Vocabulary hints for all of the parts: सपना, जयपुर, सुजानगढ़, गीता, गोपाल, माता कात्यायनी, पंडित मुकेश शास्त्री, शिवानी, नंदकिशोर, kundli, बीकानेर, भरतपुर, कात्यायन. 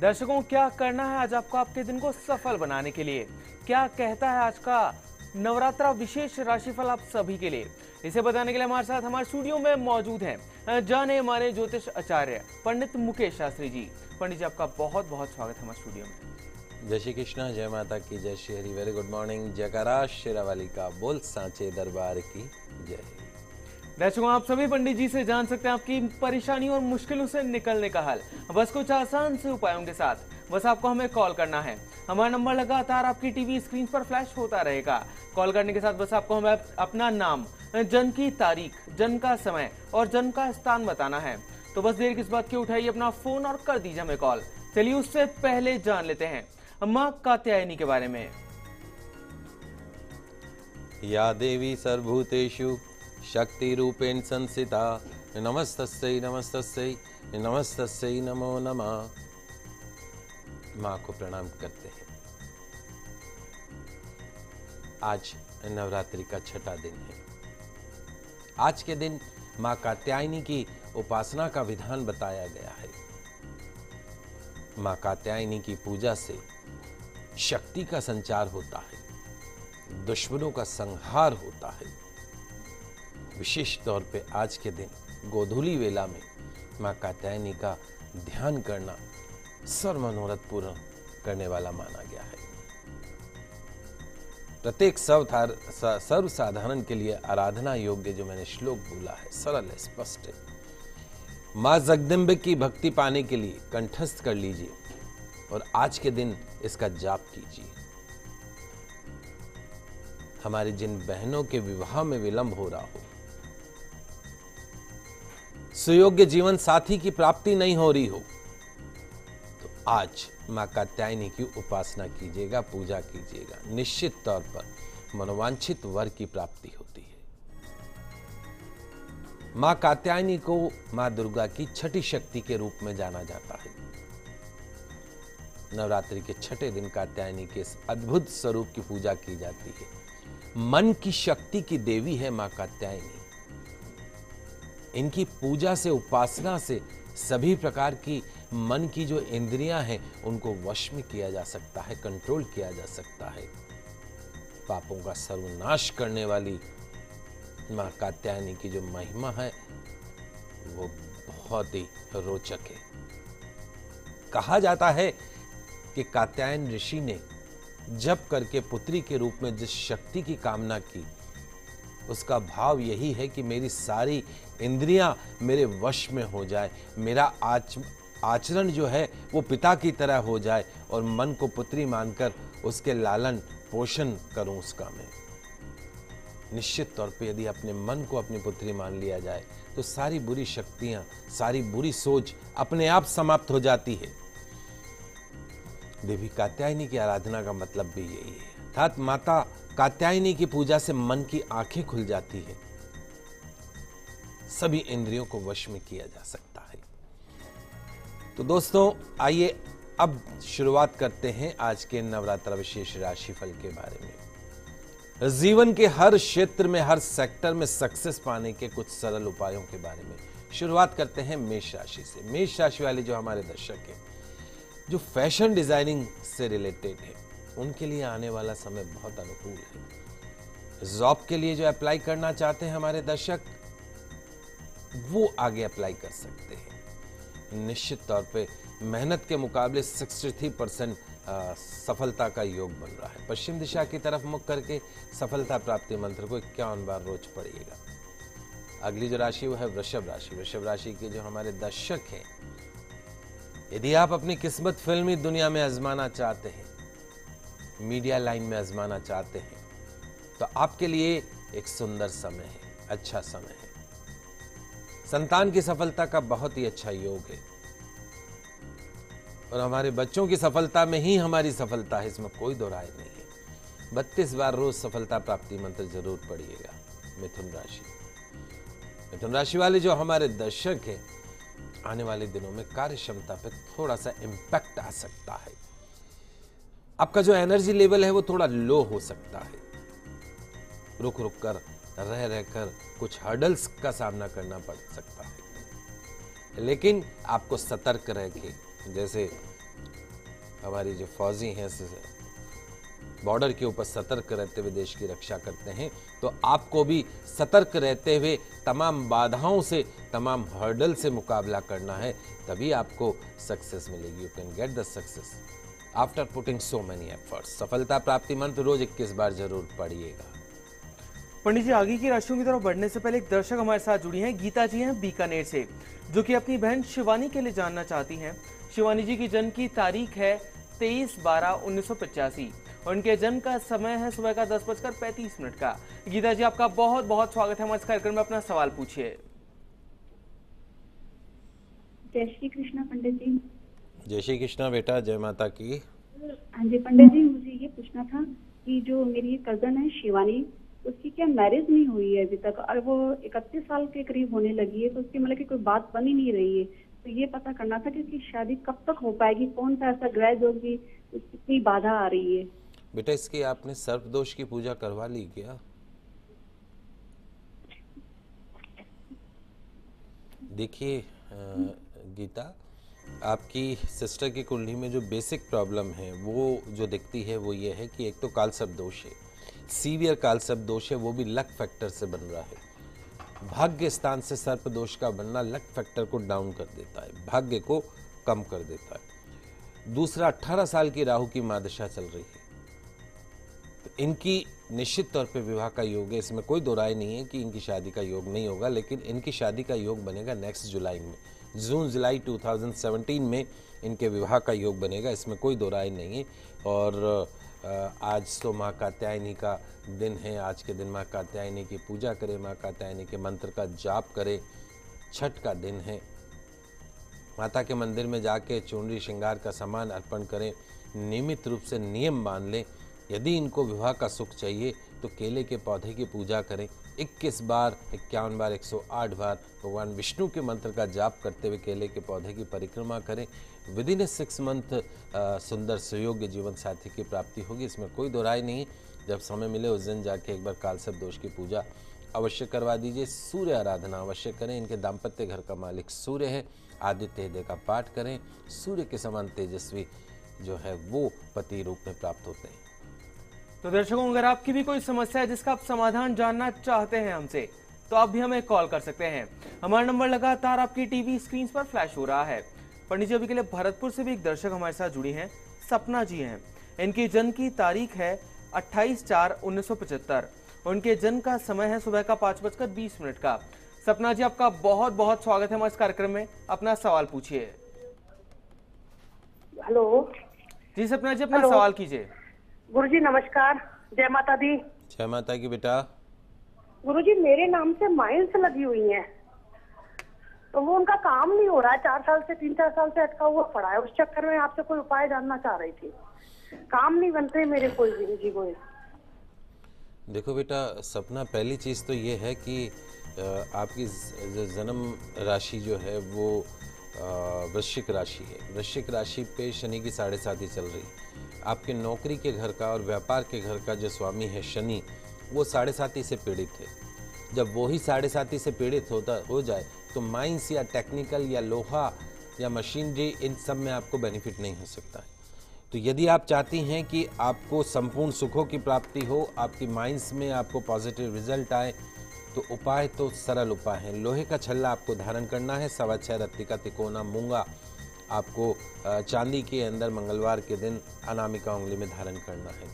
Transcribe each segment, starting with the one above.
दर्शकों, क्या करना है आज आपको आपके दिन को सफल बनाने के लिए, क्या कहता है आज का नवरात्रा विशेष राशिफल आप सभी के लिए, इसे बताने के लिए हमारे साथ हमारे स्टूडियो में मौजूद हैं जाने माने ज्योतिष आचार्य पंडित मुकेश शास्त्री जी। पंडित जी, आपका बहुत बहुत स्वागत है हमारे स्टूडियो में। जय श्री कृष्णा, जय माता की जय, Shri Hari, very good morning, जयकारा शेरावाली का बोल, सांचे दरबार की जय। दर्शकों, आप सभी पंडित जी से जान सकते हैं आपकी परेशानी और मुश्किलों से निकलने का हल, बस कुछ आसान से उपायों के साथ। बस आपको हमें कॉल करना है, हमारा नंबर लगातार आपकी टीवी स्क्रीन पर फ्लैश होता रहेगा। कॉल करने के साथ बस आपको हमें अपना नाम, जन्म की तारीख, जन्म का समय और जन्म का स्थान बताना है। तो बस देर किस बात की, उठाइए अपना फोन और कर दीजिए हमें कॉल। चलिए उससे पहले जान लेते हैं माँ कात्यायनी के बारे में। या देवी सर्वभूतेषु शक्ति रूपेण संस्थिता, नमस्तस्यै नमस्तस्यै नमस्तस्यै नमो नमः। माँ को प्रणाम करते हैं। आज नवरात्रि का छठा दिन है। आज के दिन माँ कात्यायनी की उपासना का विधान बताया गया है। माँ कात्यायनी की पूजा से शक्ति का संचार होता है, दुश्मनों का संहार होता है। विशेष तौर पे आज के दिन गोधूली वेला में माँ कात्यायनी का ध्यान करना सर्व मनोरथ पूर्ण करने वाला माना गया है। प्रत्येक सर्व साधारण के लिए आराधना योग्य, जो मैंने श्लोक बोला है, सरल है, स्पष्ट है। माँ जगदम्बे की भक्ति पाने के लिए कंठस्थ कर लीजिए और आज के दिन इसका जाप कीजिए। हमारी जिन बहनों के विवाह में विलंब हो रहा हो, सुयोग्य जीवन साथी की प्राप्ति नहीं हो रही हो, तो आज मां कात्यायनी की उपासना कीजिएगा, पूजा कीजिएगा। निश्चित तौर पर मनोवांछित वर की प्राप्ति होती है। मां कात्यायनी को मां दुर्गा की छठी शक्ति के रूप में जाना जाता है। नवरात्रि के छठे दिन कात्यायनी के इस अद्भुत स्वरूप की पूजा की जाती है। मन की शक्ति की देवी है मां कात्यायनी। इनकी पूजा से, उपासना से सभी प्रकार की मन की जो इंद्रियां हैं उनको वश में किया जा सकता है, कंट्रोल किया जा सकता है। पापों का सर्वनाश करने वाली मां कात्यायनी की जो महिमा है वो बहुत ही रोचक है। कहा जाता है कि कात्यायन ऋषि ने जप करके पुत्री के रूप में जिस शक्ति की कामना की, उसका भाव यही है कि मेरी सारी इंद्रियां मेरे वश में हो जाए, मेरा आचरण जो है वो पिता की तरह हो जाए और मन को पुत्री मानकर उसके लालन पोषण करूं उसका मैं। निश्चित तौर पे यदि अपने मन को अपनी पुत्री मान लिया जाए तो सारी बुरी शक्तियां, सारी बुरी सोच अपने आप समाप्त हो जाती है। देवी कात्यायनी की आराधना का मतलब भी यही है। अर्थात माता कात्यायनी की पूजा से मन की आंखें खुल जाती है, सभी इंद्रियों को वश में किया जा सकता है। तो दोस्तों, आइए अब शुरुआत करते हैं आज के नवरात्रा विशेष राशिफल के बारे में। जीवन के हर क्षेत्र में, हर सेक्टर में सक्सेस पाने के कुछ सरल उपायों के बारे में शुरुआत करते हैं मेष राशि से। मेष राशि वाले जो हमारे दर्शक हैं, जो फैशन डिजाइनिंग से रिलेटेड है, उनके लिए आने वाला समय बहुत अनुकूल है। जॉब के लिए जो अप्लाई करना चाहते हैं हमारे दर्शक, वो आगे अप्लाई कर सकते हैं। निश्चित तौर पे मेहनत के मुकाबले 63% सफलता का योग बन रहा है। पश्चिम दिशा की तरफ मुख करके सफलता प्राप्ति मंत्र को 51 बार रोज पढ़िएगा। अगली जो राशि वो है वृषभ राशि। वृषभ राशि के जो हमारे दर्शक हैं, यदि आप अपनी किस्मत फिल्मी दुनिया में आजमाना चाहते हैं, मीडिया लाइन में आजमाना चाहते हैं, तो आपके लिए एक सुंदर समय है, अच्छा समय है। संतान की सफलता का बहुत ही अच्छा योग है और हमारे बच्चों की सफलता में ही हमारी सफलता है, इसमें कोई दो राय नहीं है। 32 बार रोज सफलता प्राप्ति मंत्र जरूर पढ़िएगा। मिथुन राशि। मिथुन राशि वाले जो हमारे दर्शक हैं, आने वाले दिनों में कार्य क्षमता पर थोड़ा सा इम्पैक्ट आ सकता है। आपका जो एनर्जी लेवल है वो थोड़ा लो हो सकता है। रुक रुक कर, रह रह कर कुछ हर्डल्स का सामना करना पड़ सकता है, लेकिन आपको सतर्क रह के, जैसे हमारी जो फौजी हैं बॉर्डर के ऊपर सतर्क रहते हुए देश की रक्षा करते हैं। तो आपको भी सतर्क रहते हुए तमाम बाधाओं से, तमाम हर्डल से मुकाबला करना है, तभी आपको सक्सेस मिलेगी। You can get the success after putting so many efforts. सफलता प्राप्ति मंत्र रोज 21 बार जरूर पढ़िएगा। पंडित जी, आगे की राशियों की तरफ बढ़ने से पहले एक दर्शक हमारे साथ जुड़ी हैं। गीता जी हैं बीकानेर से, जो कि अपनी बहन शिवानी के लिए जानना चाहती हैं। शिवानी जी की जन्म की तारीख है 23/12/1985 और उनके जन्म का समय है सुबह का 10:35 का। गीता जी, आपका बहुत बहुत स्वागत है हमारे इस कार्यक्रम में, अपना सवाल पूछिए। जय श्री कृष्णा पंडित जी। जय श्री कृष्णा बेटा, जय माता की। हाँ जी पंडित जी, मुझे ये पूछना था कि जो मेरी कजन है शिवानी, उसकी क्या मैरिज नहीं हुई है अभी तक, और वो 31 साल के करीब होने लगी है, तो उसकी मतलब की कोई बात बनी नहीं रही है। तो ये पता करना था कि उसकी शादी कब तक हो पाएगी, कौन सा ऐसा ग्रह दोष की कितनी बाधा आ रही है। बेटा, इसकी आपने सर्पदोष की पूजा करवा ली क्या? देखिए गीता, आपकी सिस्टर की कुंडली में जो बेसिक प्रॉब्लम है वो जो दिखती है वो ये है कि एक तो काल सर्प दोष है, सीवियर काल सर्प दोष है, वो भी लक फैक्टर से बन रहा है। भाग्य स्थान से सर्प दोष का बनना लक फैक्टर को डाउन कर देता है, भाग्य को कम कर देता है। दूसरा, 18 साल की राहु की महादशा चल रही है, तो इनकी निश्चित तौर पे विवाह का योग है, इसमें कोई दो राय नहीं है कि इनकी शादी का योग नहीं होगा, लेकिन इनकी शादी का योग बनेगा नेक्स्ट जुलाई में, जून जुलाई 2017 में इनके विवाह का योग बनेगा, इसमें कोई दो राय नहीं है। और आज तो माँ कात्यायनी का दिन है, आज के दिन माँ कात्यायनी की पूजा करें, माँ कात्यायनी के मंत्र का जाप करें। छठ का दिन है, माता के मंदिर में जाके चुनरी श्रृंगार का सामान अर्पण करें, नियमित रूप से नियम मान लें। यदि इनको विवाह का सुख चाहिए तो केले के पौधे की पूजा करें, 21 बार, 51 बार, 108 बार भगवान विष्णु के मंत्र का जाप करते हुए केले के पौधे की परिक्रमा करें। विदिन ए 6 मंथ सुंदर सुयोग्य जीवन साथी की प्राप्ति होगी, इसमें कोई दो राय नहीं। जब समय मिले उस दिन जाके एक बार कालसर्प दोष की पूजा अवश्य करवा दीजिए। सूर्य आराधना अवश्य करें, इनके दाम्पत्य घर का मालिक सूर्य है, आदित्य हृदय का पाठ करें, सूर्य के समान तेजस्वी जो है वो पति रूप में प्राप्त होते हैं। तो दर्शकों, अगर आपकी भी कोई समस्या है जिसका आप समाधान जानना चाहते हैं हमसे, तो आप भी हमें कॉल कर सकते हैं। हमारा नंबर लगातार आपकी टीवी स्क्रीन पर फ्लैश हो रहा है। पंडित जी, अभी के लिए भरतपुर से भी एक दर्शक हमारे साथ जुड़ी हैं, सपना जी हैं। इनकी जन्म की तारीख है 28/4/1975 उनके जन्म का समय है सुबह का 5:20 का। सपना जी, आपका बहुत बहुत स्वागत है हमारे इस कार्यक्रम में, अपना सवाल पूछिए। हेलो जी सपना जी, अपना सवाल कीजिए। गुरुजी नमस्कार, जय माता दी। जय माता की बेटा। गुरुजी, मेरे नाम से माइंस लगी हुई हैं, तो वो उनका काम नहीं हो रहा है, 3-4 साल से अटका हुआ पड़ा है। उस चक्कर में आपसे कोई उपाय जानना चाह रही थी। काम नहीं बनते मेरे कोई गुरुजी को। देखो बेटा सपना, पहली चीज तो ये है कि आपकी जन्म राशि जो है वो वृश्चिक राशि है। वृश्चिक राशि पे शनि की 7.5 चल रही है। आपके नौकरी के घर का और व्यापार के घर का जो स्वामी है शनि, वो 7.5 से पीड़ित है। जब वही 7.5 से पीड़ित हो जाए तो माइंस या टेक्निकल या लोहा या मशीनरी, इन सब में आपको बेनिफिट नहीं हो सकता है। तो यदि आप चाहती हैं कि आपको संपूर्ण सुखों की प्राप्ति हो, आपकी माइंस में आपको पॉजिटिव रिजल्ट आए, तो उपाय तो सरल उपाय है। लोहे का छल्ला आपको धारण करना है, 6.25 रत्ती का तिकोना मूंगा आपको चांदी के अंदर मंगलवार के दिन अनामिका उंगली में धारण करना है।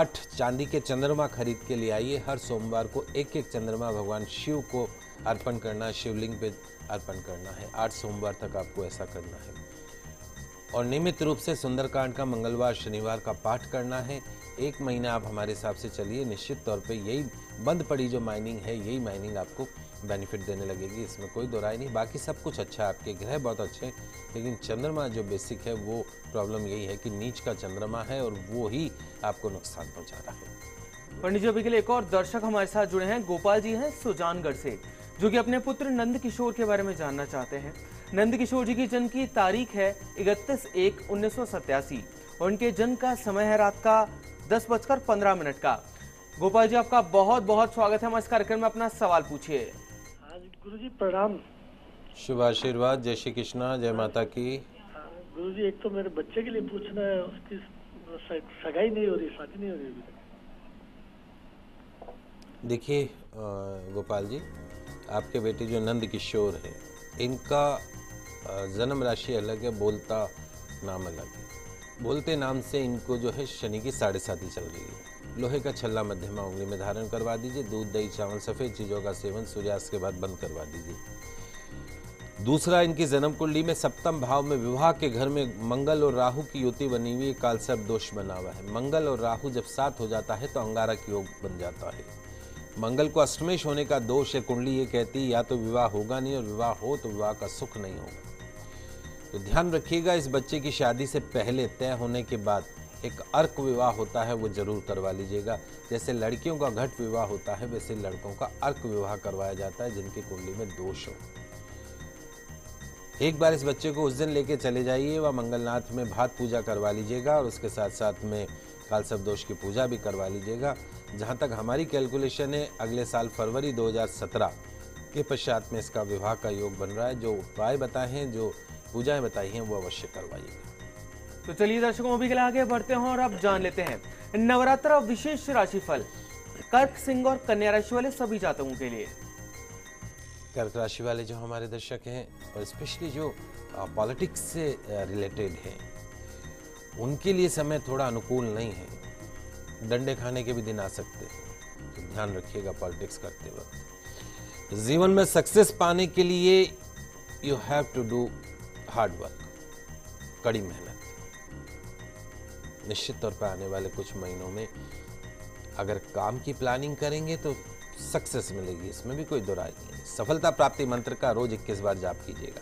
8 चांदी के चंद्रमा खरीद के ले आइए, हर सोमवार को 1-1 चंद्रमा भगवान शिव को अर्पण करना है, शिवलिंग पे अर्पण करना है। 8 सोमवार तक आपको ऐसा करना है। और नियमित रूप से सुंदरकांड का मंगलवार शनिवार का पाठ करना है। 1 महीना आप हमारे हिसाब से चलिए, निश्चित तौर पे यही बंद पड़ी जो माइनिंग है, यही माइनिंग आपको बेनिफिट देने लगेगी, इसमें कोई दो राय नहीं। बाकी सब कुछ अच्छा है, आपके ग्रह बहुत अच्छे हैं, लेकिन चंद्रमा जो बेसिक है वो प्रॉब्लम यही है कि नीच का चंद्रमा है और वो ही आपको नुकसान पहुँचा रहा है। पंडित जी, अभी के लिए एक और दर्शक हमारे साथ जुड़े हैं, गोपाल जी हैं सुजानगढ़ से, जो कि अपने पुत्र नंदकिशोर के बारे में जानना चाहते हैं। नंदकिशोर जी की जन्म की तारीख है 31/1/1987 और उनके जन्म का समय है रात का 10:15 का। गोपाल जी, आपका बहुत बहुत स्वागत है हमारे कार्यक्रम में, अपना सवाल पूछिए। गुरुजी प्रणाम, शुभ आशीर्वाद, जय श्री कृष्णा, जय माता की। गुरुजी, एक तो मेरे बच्चे के लिए पूछना है, उसकी सगाई नहीं हो रही, शादी नहीं हो रही। देखिए गोपाल जी, आपके बेटे जो नंदकिशोर है, इनका जन्म राशि अलग है, बोलता नाम अलग है। बोलते नाम से इनको जो है शनि की 7.5 चल रही है। लोहे का छल्ला मध्यमा उंगली में धारण करवा दीजिए। दूध, दही, चावल, सफ़ेद चीज़ों का सेवन सूर्यास्त के बाद बंद करवा दीजिए। दूसरा, इनकी जन्म कुंडली में 7वें भाव में विवाह के घर में मंगल और राहु की युति बनी हुई, काल सर्प दोष बना हुआ है। मंगल और राहु जब साथ हो जाता है तो अंगारक योग बन जाता है। मंगल को अष्टमेश होने का दोष है। कुंडली ये कहती है या तो विवाह होगा नहीं, और विवाह हो तो विवाह का सुख नहीं होगा। तो ध्यान रखिएगा, इस बच्चे की शादी से पहले तय होने के बाद एक अर्क विवाह होता है, वो जरूर करवा लीजिएगा। जैसे लड़कियों का घट विवाह होता है, वैसे लड़कों का अर्क विवाह करवाया जाता है जिनकी कुंडली में दोष हो। एक बार इस बच्चे को उस दिन लेके चले जाइए, वह मंगलनाथ में भात पूजा करवा लीजिएगा और उसके साथ साथ में काल सर्प दोष की पूजा भी करवा लीजिएगा। जहाँ तक हमारी कैलकुलेशन है, अगले साल फरवरी 2017 के पश्चात में इसका विवाह का योग बन रहा है। जो उपाय बताए हैं, जो पूजाएं बताई हैं, वो अवश्य करवाइएगा। तो चलिए दर्शकों, अभी के लिए आगे बढ़ते हैं और अब जान लेते हैं नवरात्र विशेष राशिफल कर्क, सिंह और कन्या राशि वाले सभी जातकों के लिए। कर्क राशि वाले जो हमारे दर्शक हैं, और स्पेशली जो पॉलिटिक्स से रिलेटेड हैं, उनके लिए समय थोड़ा अनुकूल नहीं है। डंडे खाने के भी दिन आ सकते हैं, तो ध्यान रखिएगा पॉलिटिक्स करते वक्त। जीवन में सक्सेस पाने के लिए you have to do hard work, कड़ी मेहनत। निश्चित तौर पर आने वाले कुछ महीनों में अगर काम की प्लानिंग करेंगे तो सक्सेस मिलेगी, इसमें भी कोई दो राय नहीं है। सफलता प्राप्ति मंत्र का रोज 21 बार जाप कीजिएगा।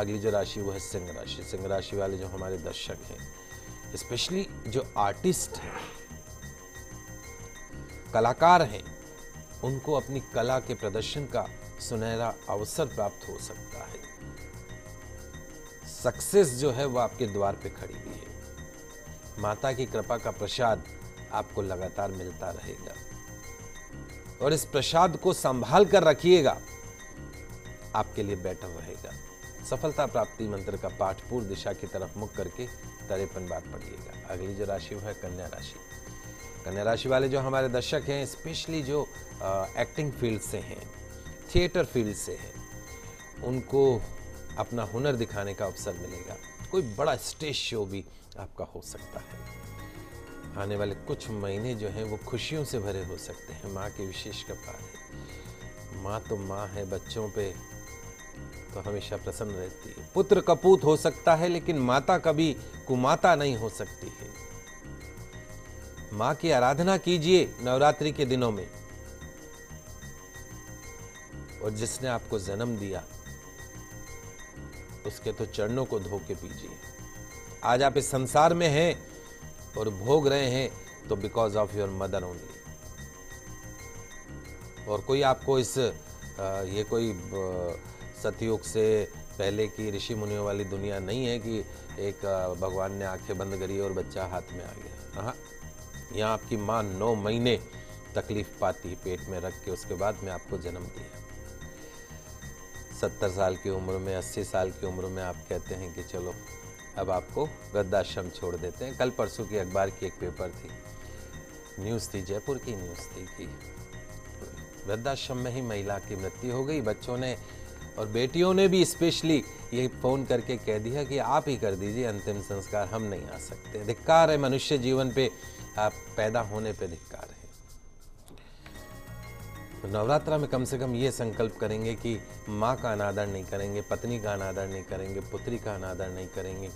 अगली जो राशि वो है सिंह राशि। सिंह राशि वाले जो हमारे दर्शक हैं, स्पेशली जो आर्टिस्ट हैं, कलाकार हैं, उनको अपनी कला के प्रदर्शन का सुनहरा अवसर प्राप्त हो सकता है। सक्सेस जो है वो आपके द्वार पे खड़ी हुई है। माता की कृपा का प्रसाद आपको लगातार मिलता रहेगा और इस प्रसाद को संभाल कर रखिएगा, आपके लिए बेटर रहेगा। सफलता प्राप्ति मंत्र का पाठ पूर्व दिशा की तरफ मुख करके 53 बार पढ़िएगा। अगली जो राशि है कन्या राशि। कन्या राशि वाले जो हमारे दर्शक हैं, स्पेशली जो एक्टिंग फील्ड से हैं, थिएटर फील्ड से हैं, उनको अपना हुनर दिखाने का अवसर मिलेगा। कोई बड़ा स्टेज शो भी आपका हो सकता है। आने वाले कुछ महीने जो हैं वो खुशियों से भरे हो सकते हैं। माँ की विशेष कृपा है, माँ तो माँ है, बच्चों पे तो हमेशा प्रसन्न रहती है। पुत्र कपूत हो सकता है, लेकिन माता कभी कुमाता नहीं हो सकती है। माँ की आराधना कीजिए नवरात्रि के दिनों में, और जिसने आपको जन्म दिया उसके तो चरणों को धो के पीजिए। आज आप इस संसार में हैं और भोग रहे हैं तो because of your mother only. और कोई आपको इस ये कोई सतयुग से पहले की ऋषि मुनियों वाली दुनिया नहीं है कि एक भगवान ने आंखें बंद करी और बच्चा हाथ में आ गया। हाँ, यहाँ आपकी माँ 9 महीने तकलीफ पाती पेट में रख के, उसके बाद में आपको जन्म दिया। 70 साल की उम्र में, 80 साल की उम्र में आप कहते हैं कि चलो अब आपको वृद्धाश्रम छोड़ देते हैं। कल परसों की अखबार की एक पेपर थी, न्यूज़ थी, जयपुर की न्यूज़ थी कि वृद्धाश्रम में ही महिला की मृत्यु हो गई। बच्चों ने और बेटियों ने भी स्पेशली ये फ़ोन करके कह दिया कि आप ही कर दीजिए अंतिम संस्कार, हम नहीं आ सकते। धिक्कार है मनुष्य जीवन पे, आप पैदा होने पे धिक्कार है। नवरात्रा में कम से कम ये संकल्प करेंगे कि माँ का अनादर नहीं करेंगे, पत्नी का अनादर नहीं करेंगे, पुत्री का अनादर नहीं करेंगे,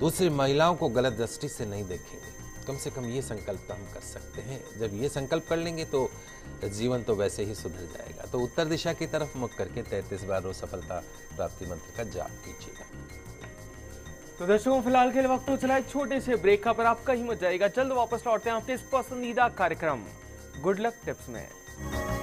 दूसरी महिलाओं को गलत दृष्टि से नहीं देखेंगे। कम से कम ये संकल्प हम कर सकते हैं। जब ये संकल्प कर लेंगे तो जीवन तो वैसे ही सुधर जाएगा। तो उत्तर दिशा की तरफ मुख करके 33 बार रोज सफलता प्राप्ति मंत्र का जाप कीजिएगा। तो दर्शकों, फिलहाल के लिए वक्त हो चला है छोटे से ब्रेक का, पर आपका ही मत जाएगा। जल्द वापस लौटते हैं आपके इस पसंदीदा कार्यक्रम गुड लक टिप्स में।